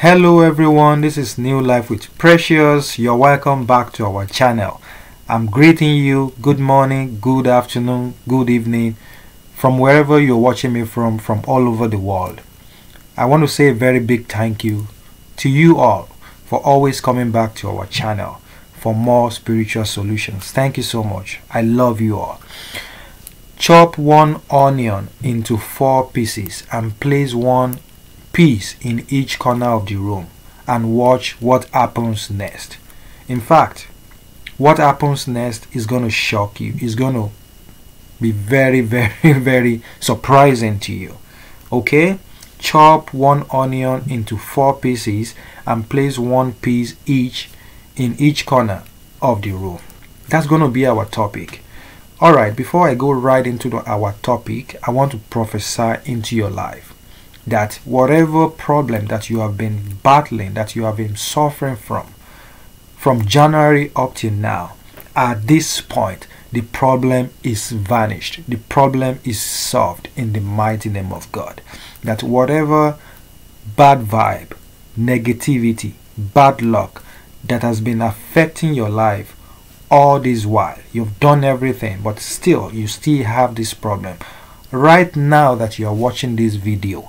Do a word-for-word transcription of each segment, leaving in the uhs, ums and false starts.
Hello everyone, this is New Life with Precious. You're welcome back to our channel. I'm greeting you. Good morning, good afternoon, good evening, from wherever you're watching me from, from all over the world. I want to say a very big thank you to you all for always coming back to our channel for more spiritual solutions. Thank you so much. I love you all. Chop one onion into four pieces and place one piece in each corner of the room and watch what happens next. In fact, what happens next is going to shock you. It's going to be very, very, very surprising to you. Okay? Chop one onion into four pieces and place one piece each in each corner of the room. That's going to be our topic. Alright, before I go right into the, our topic, I want to prophesy into your life that whatever problem that you have been battling, that you have been suffering from, from January up till now, at this point, the problem is vanished. The problem is solved in the mighty name of God. That whatever bad vibe, negativity, bad luck that has been affecting your life all this while, you've done everything, but still, you still have this problem. Right now that you are watching this video,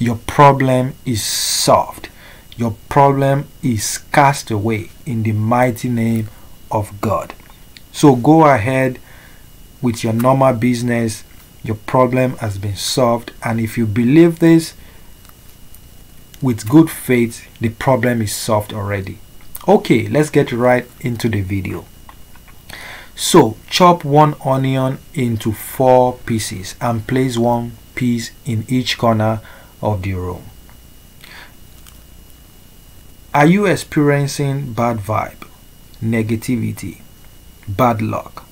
your problem is solved. Your problem is cast away in the mighty name of God. So go ahead with your normal business. Your problem has been solved, and if you believe this with good faith, the problem is solved already. Okay, let's get right into the video. So chop one onion into four pieces and place one piece in each corner of the room. Are you experiencing bad vibe, negativity, bad luck?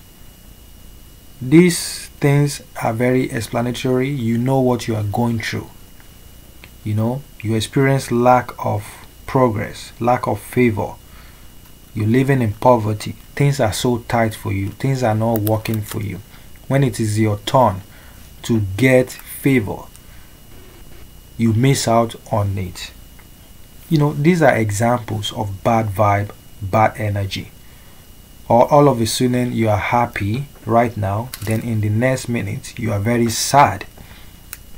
These things are very explanatory. You know what you are going through. You know, you experience lack of progress, lack of favor. You're living in poverty. Things are so tight for you. Things are not working for you. When it is your turn to get favor, you miss out on it. You know, these are examples of bad vibe, bad energy. Or all of a sudden you are happy right now, then in the next minute you are very sad.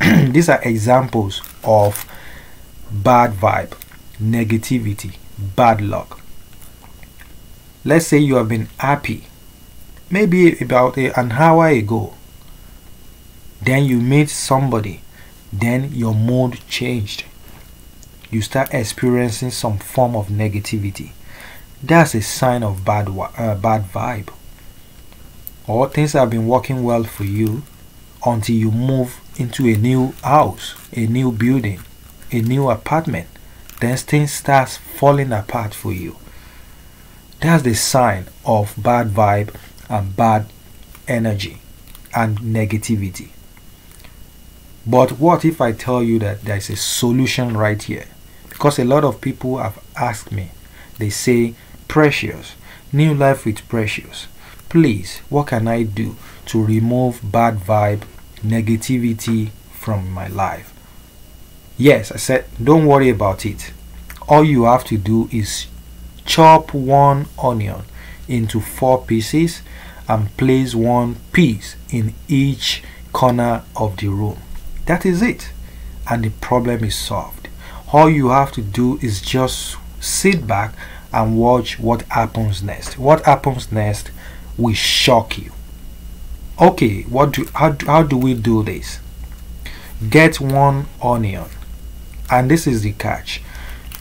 These are examples of bad vibe, negativity, bad luck. Let's say you have been happy maybe about an hour ago, then you meet somebody, then your mood changed. You start experiencing some form of negativity. That's a sign of bad uh, bad vibe. Or things have been working well for you until you move into a new house, a new building, a new apartment. Then things start falling apart for you. That's the sign of bad vibe and bad energy and negativity. But what if I tell you that there is a solution right here? Because a lot of people have asked me. They say, Precious, New Life with Precious, please, what can I do to remove bad vibe, negativity from my life? Yes, I said, don't worry about it. All you have to do is chop one onion into four pieces and place one piece in each corner of the room. That is it, and the problem is solved. All you have to do is just sit back and watch what happens next. What happens next will shock you. Okay, what do how, how do we do this? Get one onion, and this is the catch.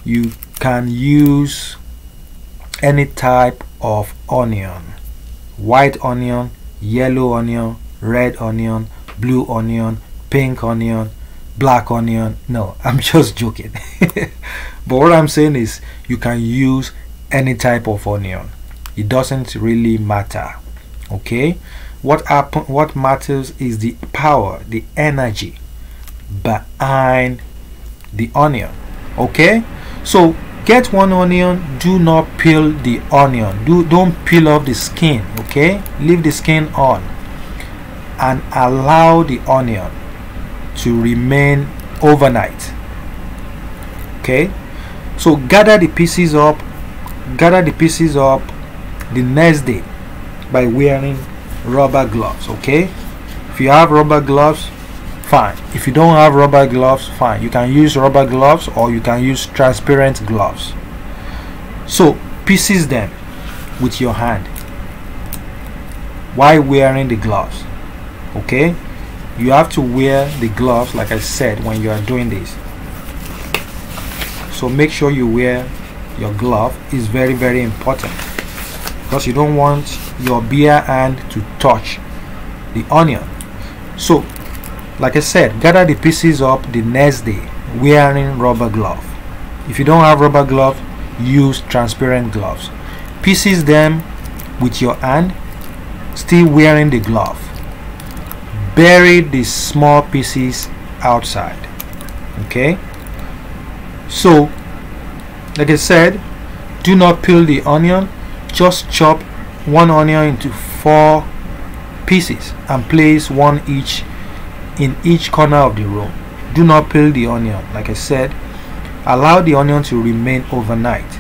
You can use any type of onion: white onion, yellow onion, red onion, blue onion, pink onion, black onion. No, I'm just joking. But what I'm saying is you can use any type of onion. It doesn't really matter. Okay, what happen what matters is the power, the energy behind the onion. Okay, so get one onion. Do not peel the onion. Do don't peel off the skin. Okay, leave the skin on and allow the onion to remain overnight. Okay, So gather the pieces up, gather the pieces up the next day by wearing rubber gloves. Okay, if you have rubber gloves, fine. If you don't have rubber gloves, fine. You can use rubber gloves or you can use transparent gloves. So pieces them with your hand while wearing the gloves. Okay, you have to wear the gloves like I said when you are doing this. So make sure you wear your glove. Is very very important because you don't want your bare hand to touch the onion. So like I said, gather the pieces up the next day wearing rubber glove. If you don't have rubber glove, use transparent gloves. Pieces them with your hand, still wearing the glove. Bury the small pieces outside. Okay, so like I said, do not peel the onion, just chop one onion into four pieces and place one each in each corner of the room. Do not peel the onion. Like I said, allow the onion to remain overnight.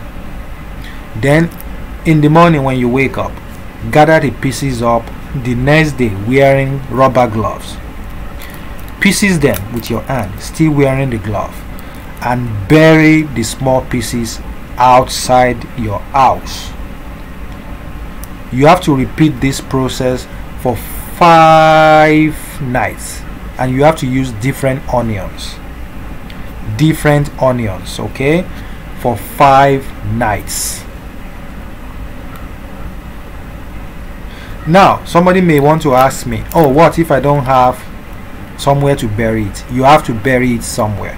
Then in the morning when you wake up, gather the pieces up the next day wearing rubber gloves. Pieces them with your hand, still wearing the glove, and bury the small pieces outside your house. You have to repeat this process for five nights, and you have to use different onions, different onions okay, for five nights. Now somebody may want to ask me, oh, what if I don't have somewhere to bury it? You have to bury it somewhere.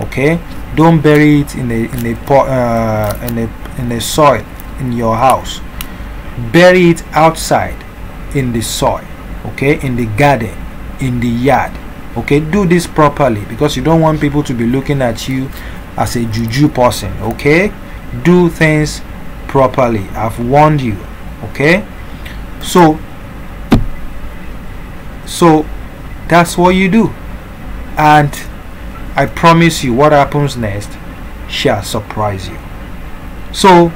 Okay, don't bury it in a in a pot, uh, in a in a soil in your house. Bury it outside in the soil, okay, in the garden, in the yard. Okay, do this properly because you don't want people to be looking at you as a juju person. Okay, do things properly. I've warned you. Okay, so so that's what you do, and I promise you what happens next shall surprise you. So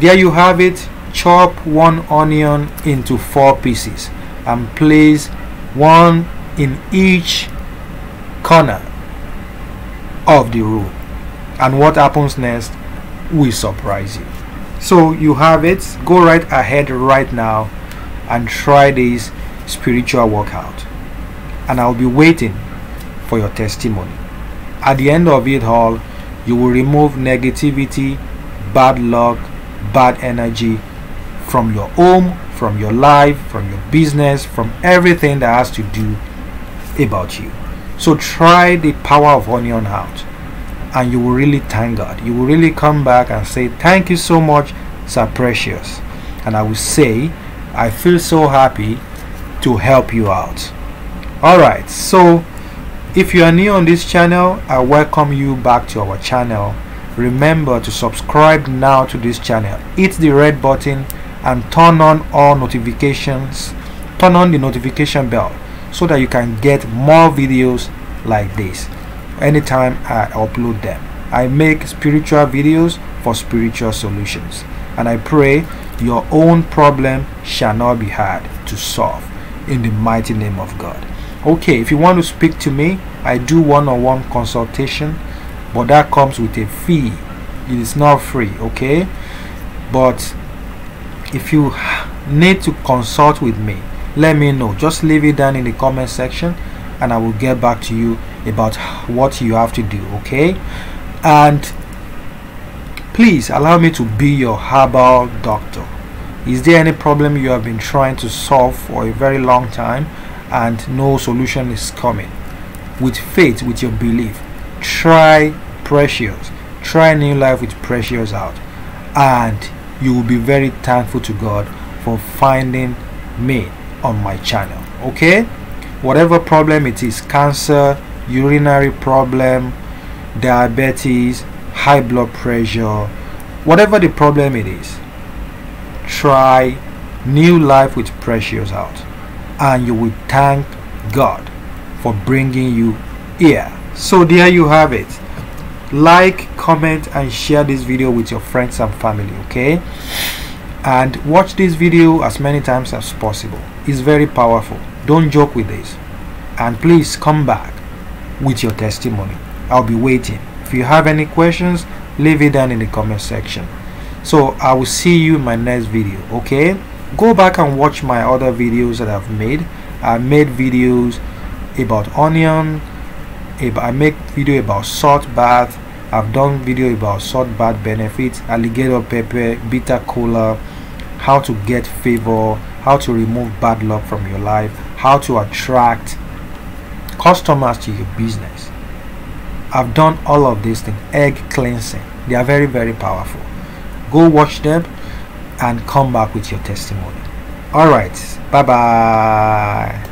there you have it. Chop one onion into four pieces and place one in each corner of the room, and what happens next will surprise you. So you have it. Go right ahead right now and try this spiritual workout, and I'll be waiting for your testimony. At the end of it all, you will remove negativity, bad luck, bad energy from your home, from your life, from your business, from everything that has to do about you. So try the power of onion out, and you will really thank God. You will really come back and say, thank you so much, Sir Precious. And I will say, I feel so happy to help you out. Alright, so if you are new on this channel, I welcome you back to our channel. Remember to subscribe now to this channel, hit the red button and turn on all notifications, turn on the notification bell so that you can get more videos like this anytime I upload them. I make spiritual videos for spiritual solutions, and I pray your own problem shall not be hard to solve in the mighty name of God. Okay, if you want to speak to me, I do one-on-one consultation, but that comes with a fee. It is not free. Okay, but if you need to consult with me, let me know. Just leave it down in the comment section and I will get back to you about what you have to do. Okay, and please allow me to be your herbal doctor. Is there any problem you have been trying to solve for a very long time and no solution is coming? With faith, with your belief, try Precious, try New Life with Precious out, and you will be very thankful to God for finding me on my channel. Okay, whatever problem it is, cancer, urinary problem, diabetes, high blood pressure, whatever the problem it is, try New Life with Precious out, and you will thank God for bringing you here. So there you have it. like, comment and share this video with your friends and family, okay? And watch this video as many times as possible. It's very powerful. Don't joke with this. And please come back with your testimony. I'll be waiting. If you have any questions, leave it down in the comment section. So I will see you in my next video, okay? Go back and watch my other videos that I've made. I made videos about onion. I make video about salt bath. I've done video about salt bath benefits, alligator pepper, bitter cola, how to get favor, how to remove bad luck from your life, how to attract customers to your business. I've done all of these things, egg cleansing. They are very, very powerful. Go watch them and come back with your testimony. All right, bye bye.